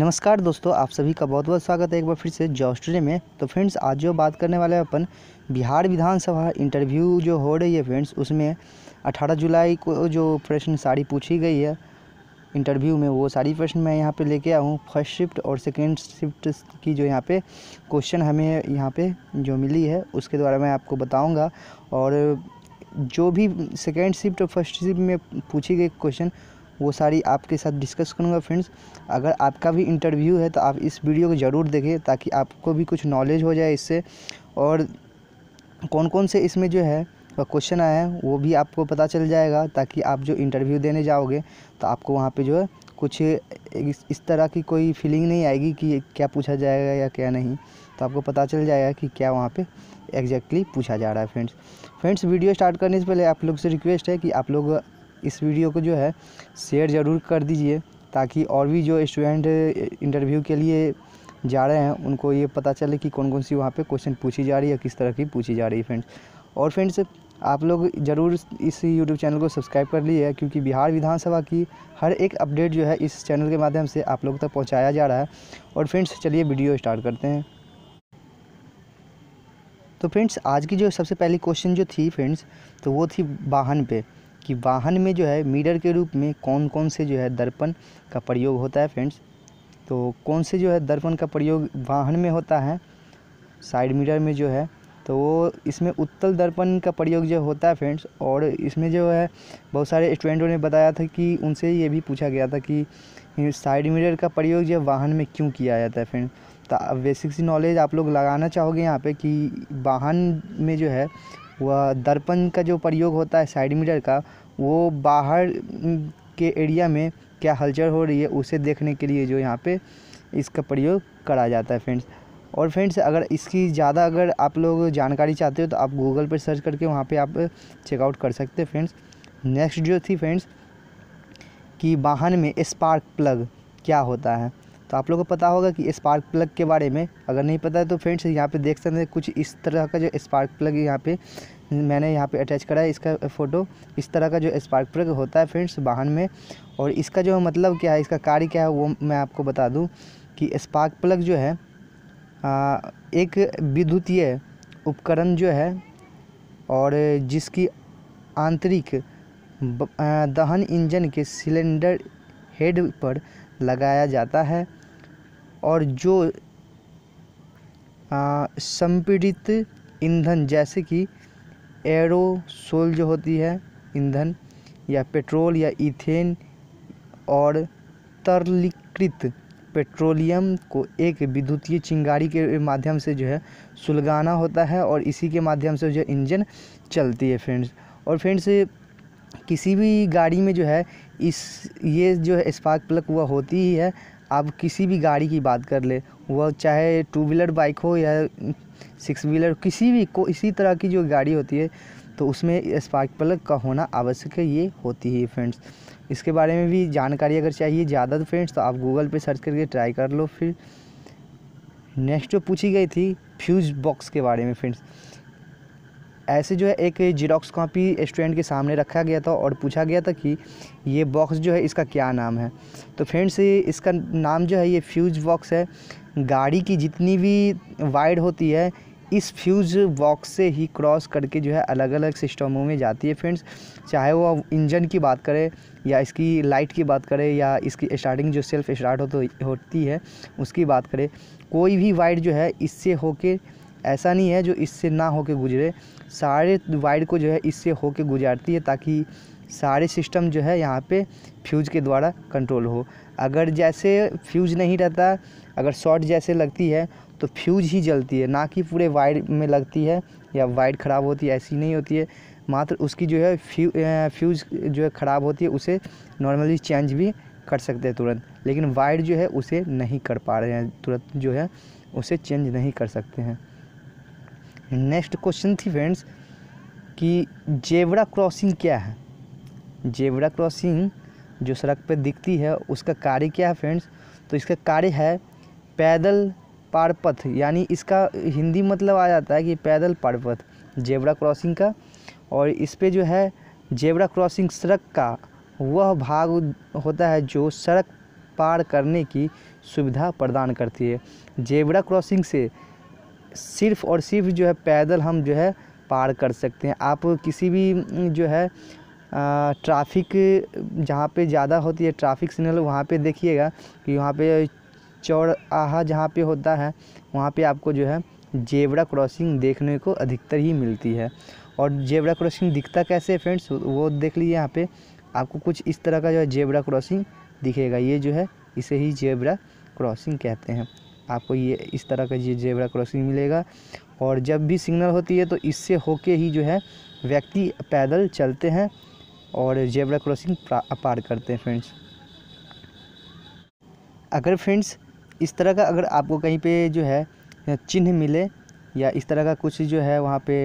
नमस्कार दोस्तों, आप सभी का बहुत बहुत स्वागत है एक बार फिर से जॉब्स टुडे में। तो फ्रेंड्स, आज जो बात करने वाले हैं अपन बिहार विधानसभा इंटरव्यू जो हो रही है फ्रेंड्स, उसमें 18 जुलाई को जो प्रश्न सारी पूछी गई है इंटरव्यू में, वो सारी प्रश्न मैं यहाँ पे लेके आया हूँ। फर्स्ट शिफ्ट और सेकेंड शिफ्ट की जो यहाँ पे क्वेश्चन हमें यहाँ पे जो मिली है उसके द्वारा मैं आपको बताऊँगा। और जो भी सेकेंड शिफ्ट और फर्स्ट शिफ्ट में पूछी गई क्वेश्चन वो सारी आपके साथ डिस्कस करूंगा फ्रेंड्स। अगर आपका भी इंटरव्यू है तो आप इस वीडियो को ज़रूर देखें ताकि आपको भी कुछ नॉलेज हो जाए इससे, और कौन कौन से इसमें जो है क्वेश्चन आए हैं वो भी आपको पता चल जाएगा, ताकि आप जो इंटरव्यू देने जाओगे तो आपको वहाँ पे जो है कुछ इस तरह की कोई फीलिंग नहीं आएगी कि क्या पूछा जाएगा या क्या नहीं। तो आपको पता चल जाएगा कि क्या वहाँ पे एग्जैक्टली पूछा जा रहा है फ्रेंड्स। वीडियो स्टार्ट करने से पहले आप लोग से रिक्वेस्ट है कि आप लोग इस वीडियो को जो है शेयर ज़रूर कर दीजिए, ताकि और भी जो स्टूडेंट इंटरव्यू के लिए जा रहे हैं उनको ये पता चले कि कौन कौन सी वहाँ पे क्वेश्चन पूछी जा रही है, किस तरह की पूछी जा रही है फ्रेंड्स। और फ्रेंड्स, आप लोग ज़रूर इस YouTube चैनल को सब्सक्राइब कर लिए है, क्योंकि बिहार विधानसभा की हर एक अपडेट जो है इस चैनल के माध्यम से आप लोग तक पहुँचाया जा रहा है। और फ्रेंड्स, चलिए वीडियो स्टार्ट करते हैं। तो फ्रेंड्स, आज की जो सबसे पहली क्वेश्चन जो थी फ्रेंड्स, तो वो थी वाहन पे, कि वाहन में जो है मिरर के रूप में कौन कौन से जो है दर्पण का प्रयोग होता है फ्रेंड्स। तो कौन से जो है दर्पण का प्रयोग वाहन में होता है साइड मिरर में जो है, तो वो इसमें उत्तल दर्पण का प्रयोग जो होता है फ्रेंड्स। और इसमें जो है बहुत सारे स्टूडेंटों ने बताया था कि उनसे ये भी पूछा गया था कि साइड मिरर का प्रयोग जो वाहन में क्यों किया जाता है फ्रेंड्स। तो बेसिक सी नॉलेज आप लोग लगाना चाहोगे यहाँ पर कि वाहन में जो है वह दर्पण का जो प्रयोग होता है साइड मिरर का, वो बाहर के एरिया में क्या हलचल हो रही है उसे देखने के लिए जो यहाँ पे इसका प्रयोग करा जाता है फ्रेंड्स। और फ्रेंड्स, अगर इसकी ज़्यादा अगर आप लोग जानकारी चाहते हो तो आप गूगल पर सर्च करके वहाँ पे आप चेकआउट कर सकते हैं फ्रेंड्स। नेक्स्ट जो थी फ्रेंड्स कि वाहन में स्पार्क प्लग क्या होता है, तो आप लोगों को पता होगा कि स्पार्क प्लग के बारे में। अगर नहीं पता है तो फ्रेंड्स यहाँ पे देख सकते हैं कुछ इस तरह का जो स्पार्क प्लग यहाँ पे मैंने यहाँ पे अटैच करा है इसका फ़ोटो। इस तरह का जो स्पार्क प्लग होता है फ्रेंड्स वाहन में, और इसका जो मतलब क्या है, इसका कार्य क्या है, वो मैं आपको बता दूँ कि स्पार्क प्लग जो है एक विद्युतीय उपकरण जो है, और जिसकी आंतरिक दहन इंजन के सिलेंडर हेड पर लगाया जाता है, और जो संपीड़ित ईंधन जैसे कि एरोसोल जो होती है ईंधन या पेट्रोल या ईथेन और तरलीकृत पेट्रोलियम को एक विद्युतीय चिंगारी के माध्यम से जो है सुलगाना होता है, और इसी के माध्यम से जो इंजन चलती है फ्रेंड्स। और फ्रेंड्स, किसी भी गाड़ी में जो है ये जो है स्पार्क प्लग वह होती ही है। आप किसी भी गाड़ी की बात कर ले, वह चाहे 2 व्हीलर बाइक हो या 6 व्हीलर, किसी भी को इसी तरह की जो गाड़ी होती है तो उसमें स्पार्क प्लग का होना आवश्यक है, ये होती है फ्रेंड्स। इसके बारे में भी जानकारी अगर चाहिए ज़्यादा फ्रेंड्स तो आप गूगल पे सर्च करके ट्राई कर लो। फिर नेक्स्ट जो पूछी गई थी फ्यूज़ बॉक्स के बारे में फ्रेंड्स। ऐसे जो है एक जीरोक्स कॉपी स्टूडेंट के सामने रखा गया था और पूछा गया था कि ये बॉक्स जो है इसका क्या नाम है। तो फ्रेंड्स, इसका नाम जो है ये फ्यूज़ बॉक्स है। गाड़ी की जितनी भी वायर होती है इस फ्यूज़ बॉक्स से ही क्रॉस करके जो है अलग अलग सिस्टमों में जाती है फ्रेंड्स, चाहे वो इंजन की बात करें या इसकी लाइट की बात करें या इसकी स्टार्टिंग जो सेल्फ स्टार्ट होती है उसकी बात करें। कोई भी वायर जो है इससे होके, ऐसा नहीं है जो इससे ना होके गुजरे, सारे वायर को जो है इससे होके गुजारती है, ताकि सारे सिस्टम जो है यहाँ पे फ्यूज़ के द्वारा कंट्रोल हो। अगर जैसे फ्यूज़ नहीं रहता, अगर शॉर्ट जैसे लगती है तो फ्यूज़ ही जलती है, ना कि पूरे वायर में लगती है या वायर ख़राब होती है, ऐसी नहीं होती है। मात्र उसकी जो है फ्यूज़ जो है ख़राब होती है, उसे नॉर्मली चेंज भी कर सकते हैं तुरंत, लेकिन वायर जो है उसे नहीं कर पा रहे हैं, तुरंत जो है उसे चेंज नहीं कर सकते हैं। नेक्स्ट क्वेश्चन थी फ्रेंड्स कि जेब्रा क्रॉसिंग क्या है। जेब्रा क्रॉसिंग जो सड़क पर दिखती है उसका कार्य क्या है फ्रेंड्स। तो इसका कार्य है पैदल पारपथ, यानी इसका हिंदी मतलब आ जाता है कि पैदल पारपथ जेब्रा क्रॉसिंग का। और इस पे जो है जेब्रा क्रॉसिंग सड़क का वह भाग होता है जो सड़क पार करने की सुविधा प्रदान करती है। जेब्रा क्रॉसिंग से सिर्फ़ और सिर्फ जो है पैदल हम जो है पार कर सकते हैं। आप किसी भी जो है ट्रैफिक जहाँ पे ज़्यादा होती है ट्रैफिक सिग्नल वहाँ पे देखिएगा कि वहाँ पे चौराहा जहाँ पे होता है वहाँ पे आपको जो है जेब्रा क्रॉसिंग देखने को अधिकतर ही मिलती है। और जेब्रा क्रॉसिंग दिखता कैसे है फ्रेंड्स, वो देख लीजिए। यहाँ पे आपको कुछ इस तरह का जो है जेब्रा क्रॉसिंग दिखेगा। ये जो है इसे ही जेब्रा क्रॉसिंग कहते हैं। आपको ये इस तरह का ये जेब्रा क्रॉसिंग मिलेगा। और जब भी सिग्नल होती है तो इससे होके ही जो है व्यक्ति पैदल चलते हैं और जेब्रा क्रॉसिंग पार करते हैं फ्रेंड्स। अगर फ्रेंड्स इस तरह का अगर आपको कहीं पे जो है चिन्ह मिले या इस तरह का कुछ जो है वहाँ पे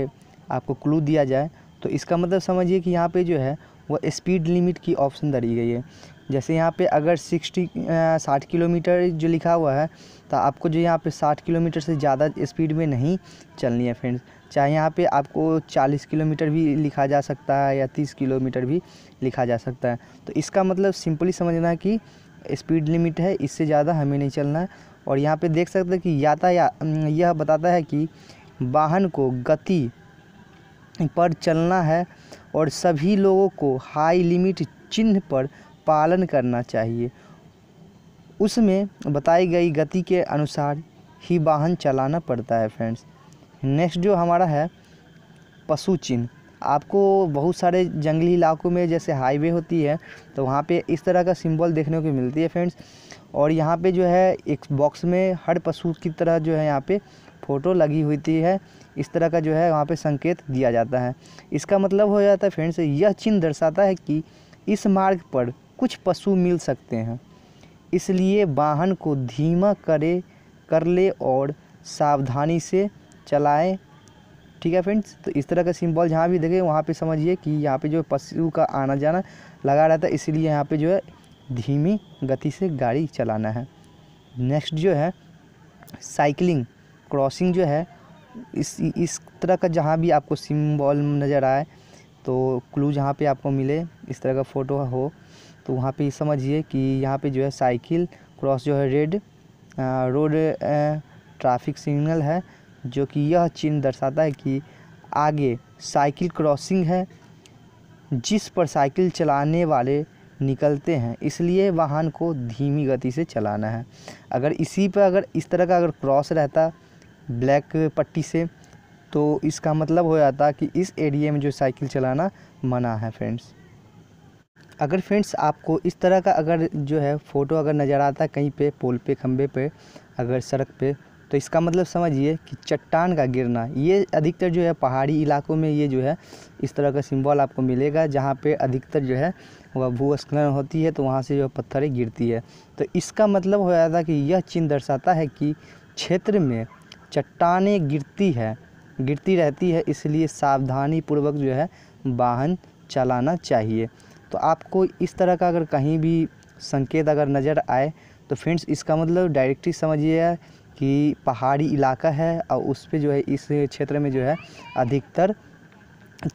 आपको क्लू दिया जाए तो इसका मतलब समझिए कि यहाँ पे जो है वो स्पीड लिमिट की ऑप्शन दरी गई है। जैसे यहाँ पे अगर 60 किलोमीटर जो लिखा हुआ है तो आपको जो यहाँ पे 60 किलोमीटर से ज़्यादा स्पीड में नहीं चलनी है फ्रेंड्स। चाहे यहाँ पे आपको 40 किलोमीटर भी लिखा जा सकता है या 30 किलोमीटर भी लिखा जा सकता है। तो इसका मतलब सिंपली समझना है कि स्पीड लिमिट है, इससे ज़्यादा हमें नहीं चलना है। और यहाँ पे देख सकते हैं कि यातायात यह बताता है कि वाहन को गति पर चलना है और सभी लोगों को हाई लिमिट चिन्ह पर पालन करना चाहिए। उसमें बताई गई गति के अनुसार ही वाहन चलाना पड़ता है फ्रेंड्स। नेक्स्ट जो हमारा है पशु चिन्ह। आपको बहुत सारे जंगली इलाकों में जैसे हाईवे होती है तो वहाँ पे इस तरह का सिंबल देखने को मिलती है फ्रेंड्स। और यहाँ पे जो है एक बॉक्स में हर पशु की तरह जो है यहाँ पे फ़ोटो लगी होती है। इस तरह का जो है वहाँ पे संकेत दिया जाता है। इसका मतलब हो जाता है फ्रेंड्स, यह चिन्ह दर्शाता है कि इस मार्ग पर कुछ पशु मिल सकते हैं, इसलिए वाहन को धीमा कर ले और सावधानी से चलाएं। ठीक है फ्रेंड्स। तो इस तरह का सिंबल जहाँ भी देखें वहाँ पे समझिए कि यहाँ पे जो पशु का आना जाना लगा रहता है, इसलिए यहाँ पे जो है धीमी गति से गाड़ी चलाना है। नेक्स्ट जो है साइकिलिंग क्रॉसिंग जो है इस तरह का जहाँ भी आपको सिंबल नज़र आए तो क्लू जहाँ पे आपको मिले इस तरह का फ़ोटो हो तो वहाँ पे समझिए कि यहाँ पे जो है साइकिल क्रॉस जो है रेड रोड ट्रैफिक सिग्नल है, जो कि यह चिन्ह दर्शाता है कि आगे साइकिल क्रॉसिंग है जिस पर साइकिल चलाने वाले निकलते हैं, इसलिए वाहन को धीमी गति से चलाना है। अगर इसी पर अगर इस तरह का अगर क्रॉस रहता ब्लैक पट्टी से तो इसका मतलब हो जाता कि इस एरिया में जो साइकिल चलाना मना है फ्रेंड्स। अगर फ्रेंड्स आपको इस तरह का अगर जो है फ़ोटो अगर नज़र आता कहीं पे पोल पे खंबे पे अगर सड़क पे तो इसका मतलब समझिए कि चट्टान का गिरना। ये अधिकतर जो है पहाड़ी इलाकों में ये जो है इस तरह का सिंबल आपको मिलेगा, जहाँ पे अधिकतर जो है वह भूस्खलन होती है तो वहाँ से जो पत्थरें गिरती है। तो इसका मतलब हो जाता कि यह चिन्ह दर्शाता है कि क्षेत्र में चट्टानें गिरती रहती है, इसलिए सावधानी पूर्वक जो है वाहन चलाना चाहिए। तो आपको इस तरह का अगर कहीं भी संकेत अगर नज़र आए तो फ्रेंड्स इसका मतलब डायरेक्टली समझिए कि पहाड़ी इलाका है और उस पे जो है इस क्षेत्र में जो है अधिकतर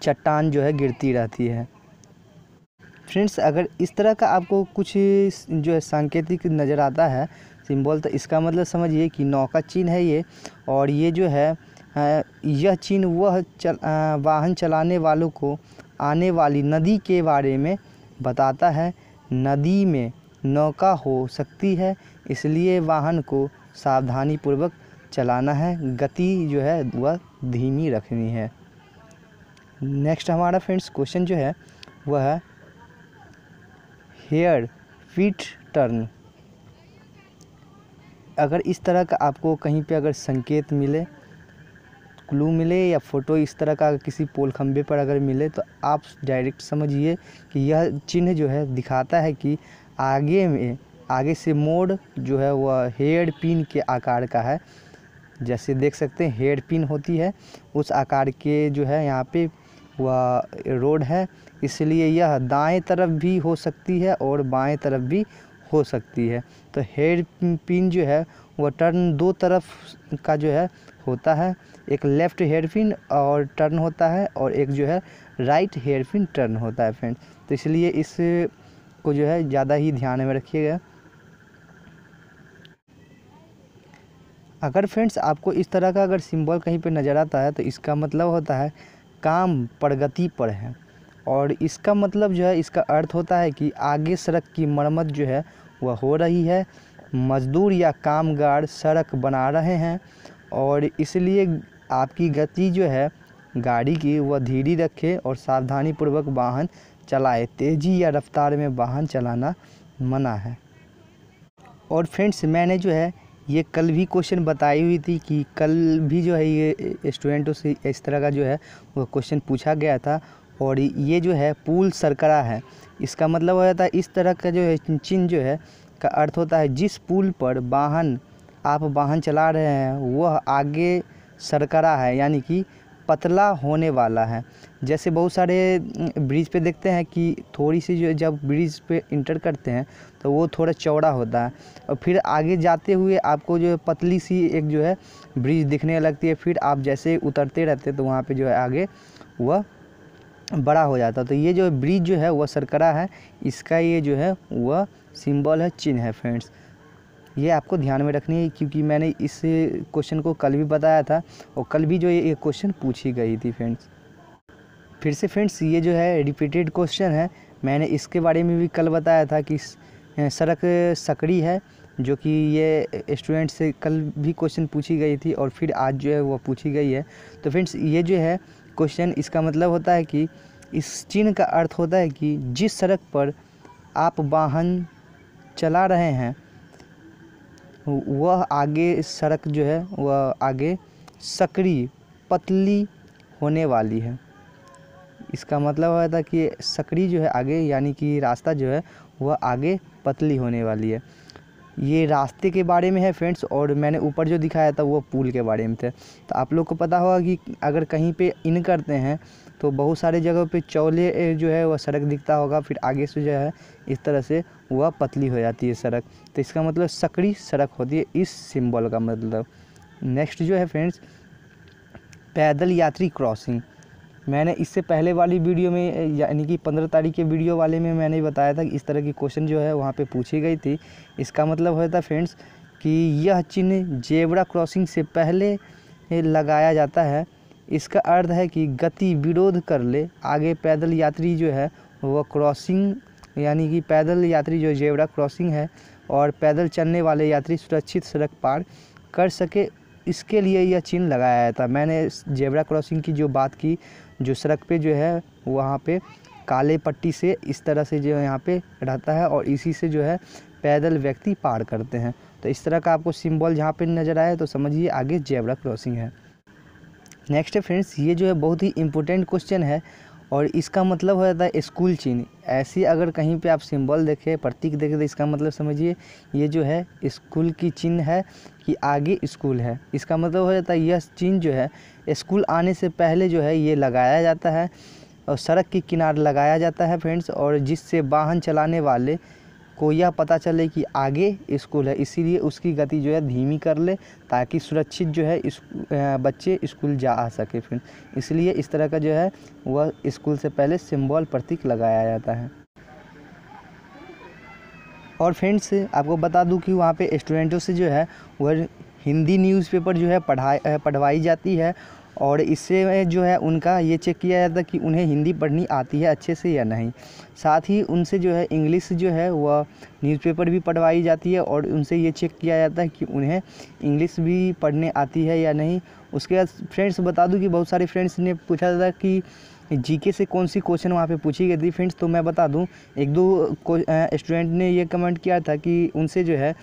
चट्टान जो है गिरती रहती है। फ्रेंड्स अगर इस तरह का आपको कुछ जो है सांकेतिक नज़र आता है सिंबल तो इसका मतलब समझिए कि नौका चिन्ह है ये। और ये जो है यह चिन्ह वह वाहन चलाने वालों को आने वाली नदी के बारे में बताता है। नदी में नौका हो सकती है, इसलिए वाहन को सावधानी पूर्वक चलाना है, गति जो है वह धीमी रखनी है। नेक्स्ट हमारा फ्रेंड्स क्वेश्चन जो है वह है हेयर फीट टर्न। अगर इस तरह का आपको कहीं पे अगर संकेत मिले, क्लू मिले या फ़ोटो इस तरह का किसी पोल खंबे पर अगर मिले तो आप डायरेक्ट समझिए कि यह चिन्ह जो है दिखाता है कि आगे से मोड़ जो है वह हेयर पिन के आकार का है। जैसे देख सकते हैं हेयर पिन होती है उस आकार के जो है यहाँ पे वह रोड है, इसलिए यह दाएं तरफ भी हो सकती है और बाएं तरफ भी हो सकती है। तो हेयर पिन जो है वह टर्न दो तरफ का जो है होता है, एक लेफ़्ट हेयर पिन और टर्न होता है और एक जो है राइट हेयर पिन टर्न होता है फ्रेंड्स। तो इसलिए इस को जो है ज़्यादा ही ध्यान में रखिएगा। अगर फ्रेंड्स आपको इस तरह का अगर सिंबल कहीं पे नज़र आता है तो इसका मतलब होता है काम प्रगति पर है, और इसका मतलब जो है इसका अर्थ होता है कि आगे सड़क की मरम्मत जो है वह हो रही है, मजदूर या कामगार सड़क बना रहे हैं, और इसलिए आपकी गति जो है गाड़ी की वह धीरे रखें और सावधानीपूर्वक वाहन चलाएं। तेज़ी या रफ्तार में वाहन चलाना मना है। और फ्रेंड्स मैंने जो है ये कल भी क्वेश्चन बताई हुई थी कि कल भी जो है ये स्टूडेंटों से इस तरह का जो है वो क्वेश्चन पूछा गया था, और ये जो है पुल सरकरा है, इसका मतलब हो जाता है इस तरह का जो है चिन्ह जो है का अर्थ होता है जिस पुल पर वाहन आप वाहन चला रहे हैं वह आगे सरकरा है, यानी कि पतला होने वाला है। जैसे बहुत सारे ब्रिज पे देखते हैं कि थोड़ी सी जो जब ब्रिज पे इंटर करते हैं तो वो थोड़ा चौड़ा होता है, और फिर आगे जाते हुए आपको जो है पतली सी एक जो है ब्रिज दिखने लगती है, फिर आप जैसे उतरते रहते तो वहाँ पे जो है आगे वह बड़ा हो जाता है। तो ये जो ब्रिज जो है वह सरकरा है, इसका ये जो है वह सिंबल है, चिन्ह है। फ्रेंड्स ये आपको ध्यान में रखनी है क्योंकि मैंने इस क्वेश्चन को कल भी बताया था और कल भी जो ये क्वेश्चन पूछी गई थी। फ्रेंड्स फिर से फ्रेंड्स ये जो है रिपीटेड क्वेश्चन है, मैंने इसके बारे में भी कल बताया था कि सड़क सकड़ी है, जो कि ये स्टूडेंट से कल भी क्वेश्चन पूछी गई थी और फिर आज जो है वह पूछी गई है। तो फ्रेंड्स ये जो है क्वेश्चन, इसका मतलब होता है कि इस चिन्ह का अर्थ होता है कि जिस सड़क पर आप वाहन चला रहे हैं वह आगे सड़क जो है वह आगे सकड़ी पतली होने वाली है। इसका मतलब होता है कि सकड़ी जो है आगे, यानी कि रास्ता जो है वह आगे पतली होने वाली है। ये रास्ते के बारे में है फ्रेंड्स, और मैंने ऊपर जो दिखाया था वो पुल के बारे में थे। तो आप लोग को पता होगा कि अगर कहीं पे इन करते हैं तो बहुत सारे जगहों पे चौले जो है वह सड़क दिखता होगा, फिर आगे से जो है इस तरह से वह पतली हो जाती है सड़क। तो इसका मतलब सकड़ी सड़क होती है, इस सिंबल का मतलब। नेक्स्ट जो है फ्रेंड्स पैदल यात्री क्रॉसिंग, मैंने इससे पहले वाली वीडियो में यानी कि 15 तारीख के वीडियो वाले में मैंने बताया था कि इस तरह की क्वेश्चन जो है वहाँ पे पूछी गई थी। इसका मतलब होता है फ्रेंड्स कि यह चिन्ह जेब्रा क्रॉसिंग से पहले लगाया जाता है। इसका अर्थ है कि गति विरोध कर ले आगे पैदल यात्री जो है वह क्रॉसिंग, यानी कि पैदल यात्री जो जेब्रा क्रॉसिंग है और पैदल चलने वाले यात्री सुरक्षित सड़क पार कर सके, इसके लिए यह चिन्ह लगाया था। मैंने जेब्रा क्रॉसिंग की जो बात की, जो सड़क पे जो है वहाँ पे काले पट्टी से इस तरह से जो है यहाँ पे रहता है और इसी से जो है पैदल व्यक्ति पार करते हैं। तो इस तरह का आपको सिंबल जहाँ पे नज़र आए तो समझिए आगे जेब्रा क्रॉसिंग है। नेक्स्ट फ्रेंड्स ये जो है बहुत ही इम्पोर्टेंट क्वेश्चन है, और इसका मतलब हो जाता है स्कूल चिन्ह। ऐसे अगर कहीं पे आप सिंबल देखें, प्रतीक देखें, तो इसका मतलब समझिए ये जो है स्कूल की चिन्ह है कि आगे स्कूल है। इसका मतलब हो जाता है यह चिन्ह जो है स्कूल आने से पहले जो है ये लगाया जाता है और सड़क के किनारे लगाया जाता है फ्रेंड्स, और जिससे वाहन चलाने वाले को यह पता चले कि आगे स्कूल है, इसीलिए उसकी गति जो है धीमी कर ले ताकि सुरक्षित जो है बच्चे स्कूल जा आ सके। फिर इसलिए इस तरह का जो है वह स्कूल से पहले सिंबल प्रतीक लगाया जाता है। और फ्रेंड्स आपको बता दूं कि वहाँ पे स्टूडेंटों से जो है वह हिंदी न्यूज़पेपर जो है पढ़वाई जाती है, और इससे जो है उनका ये चेक किया जाता है कि उन्हें हिंदी पढ़नी आती है अच्छे से या नहीं। साथ ही उनसे जो है इंग्लिश जो है वह न्यूज़पेपर भी पढ़वाई जाती है, और उनसे ये चेक किया जाता है कि उन्हें इंग्लिश भी पढ़ने आती है या नहीं। उसके बाद फ्रेंड्स बता दूं कि बहुत सारे फ्रेंड्स ने पूछा था कि जीके से कौन सी क्वेश्चन वहाँ पे पूछी गई थी। फ्रेंड्स तो मैं बता दूं, एक दो स्टूडेंट ने ये कमेंट किया था कि उनसे जो है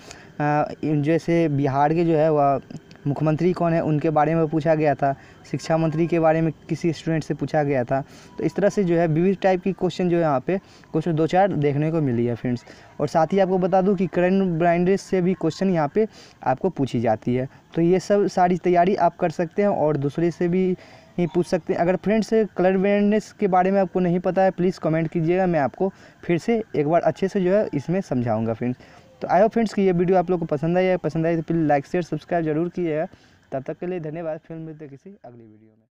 जैसे बिहार के जो है वह मुख्यमंत्री कौन है उनके बारे में पूछा गया था, शिक्षा मंत्री के बारे में किसी स्टूडेंट से पूछा गया था। तो इस तरह से जो है विविध टाइप की क्वेश्चन जो है यहाँ पे कुछ दो चार देखने को मिली है फ्रेंड्स। और साथ ही आपको बता दूं कि करंट ब्रांडेज से भी क्वेश्चन यहाँ पे आपको पूछी जाती है। तो ये सब सारी तैयारी आप कर सकते हैं और दूसरे से भी पूछ सकते हैं। अगर फ्रेंड्स कलर ब्रांडेज के बारे में आपको नहीं पता है प्लीज़ कमेंट कीजिएगा, मैं आपको फिर से एक बार अच्छे से जो है इसमें समझाऊँगा फ्रेंड्स। तो आई होप फ्रेंड्स कि ये वीडियो आप लोग को पसंद आई तो प्लीज़ लाइक शेयर सब्सक्राइब जरूर कीजिएगा। तब तक के लिए धन्यवाद। फिर मिलते हैं किसी अगली वीडियो में।